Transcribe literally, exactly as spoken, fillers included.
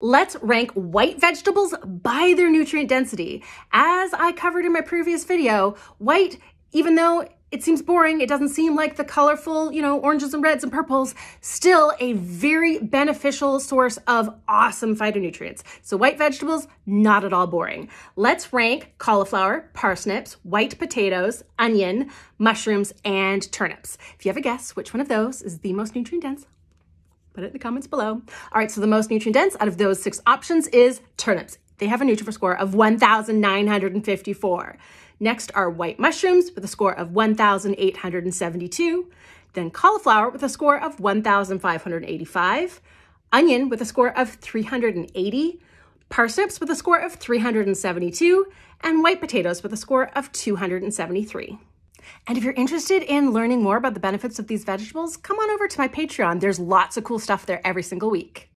Let's rank white vegetables by their nutrient density. As I covered in my previous video, white, even though it seems boring, it doesn't seem like the colorful, you know, oranges and reds and purples, still a very beneficial source of awesome phytonutrients. So white vegetables, not at all boring. Let's rank cauliflower, parsnips, white potatoes, onion, mushrooms, and turnips. If you have a guess which one of those is the most nutrient dense, put it in the comments below. All right, so the most nutrient dense out of those six options is turnips. They have a Nutrafol score of one thousand nine hundred fifty-four. Next are white mushrooms with a score of one thousand eight hundred seventy-two, then cauliflower with a score of one thousand five hundred eighty-five, onion with a score of three hundred eighty, parsnips with a score of three hundred seventy-two, and white potatoes with a score of two hundred seventy-three. And if you're interested in learning more about the benefits of these vegetables, come on over to my Patreon. There's lots of cool stuff there every single week.